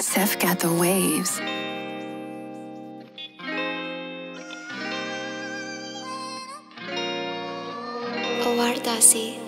Seth got the waves. Ouartasi.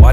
Why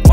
Why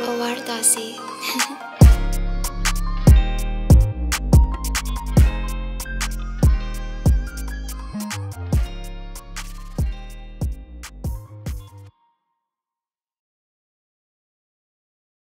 Ouartasi.